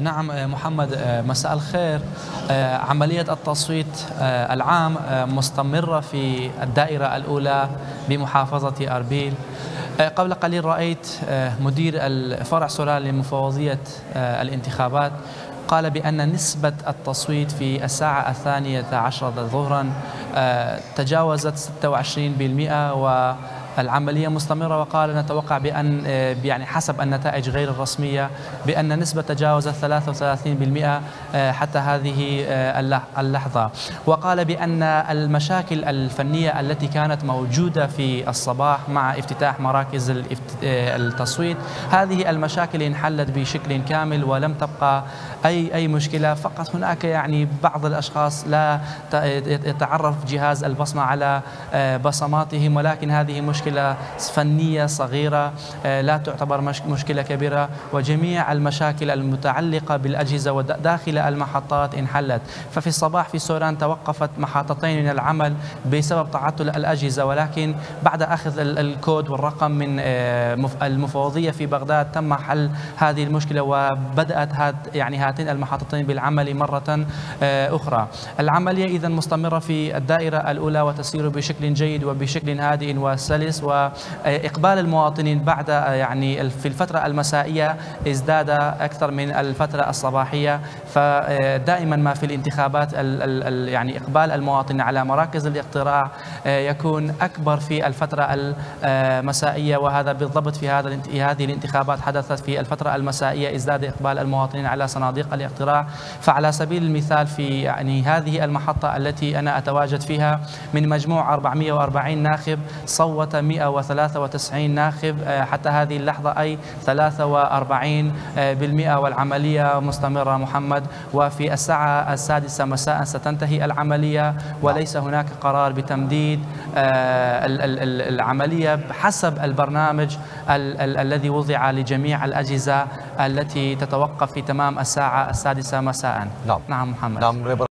نعم محمد، مساء الخير. عملية التصويت العام مستمرة في الدائرة الأولى بمحافظة أربيل. قبل قليل رأيت مدير الفرع سوران لمفوضية الانتخابات قال بأن نسبة التصويت في الساعة 12:00 ظهرا تجاوزت 26%، والعملية مستمرة. وقال نتوقع بأن حسب النتائج غير الرسمية بأن نسبة تجاوزت 33% حتى هذه اللحظة. وقال بأن المشاكل الفنية التي كانت موجودة في الصباح مع افتتاح مراكز التصويت، هذه المشاكل انحلت بشكل كامل ولم تبقى أي مشكلة. فقط هناك بعض الأشخاص لا يتعرف جهاز البصمة على بصماتهم، ولكن هذه مشكلة فنية صغيرة لا تعتبر مشكلة كبيرة. وجميع المشاكل المتعلقة بالأجهزة وداخل المحطات انحلت. ففي الصباح في سوران توقفت محطتين من العمل بسبب تعطل الأجهزة، ولكن بعد أخذ الكود والرقم من المفوضية في بغداد تم حل هذه المشكلة، وبدأت هاتين المحطتين بالعمل مرة أخرى. العملية إذن مستمرة في الدائرة الأولى وتسير بشكل جيد وبشكل هادئ وسلس، وإقبال المواطنين بعد في الفترة المسائية ازداد أكثر من الفترة الصباحية. فدائما ما في الانتخابات إقبال المواطن على مراكز الاقتراع يكون أكبر في الفترة المسائية، وهذا بالضبط في هذه الانتخابات حدثت في الفترة المسائية، ازداد إقبال المواطنين على صناديق الاقتراع. فعلى سبيل المثال في هذه المحطة التي أنا أتواجد فيها، من مجموع 440 ناخب صوت 193 ناخب حتى هذه اللحظة، أي 43%، والعملية مستمرة محمد. وفي الساعة 6:00 مساء ستنتهي العملية، وليس هناك قرار بتمديد العملية حسب البرنامج الذي وضع لجميع الأجهزة التي تتوقف في تمام الساعة 6:00 مساء. نعم محمد.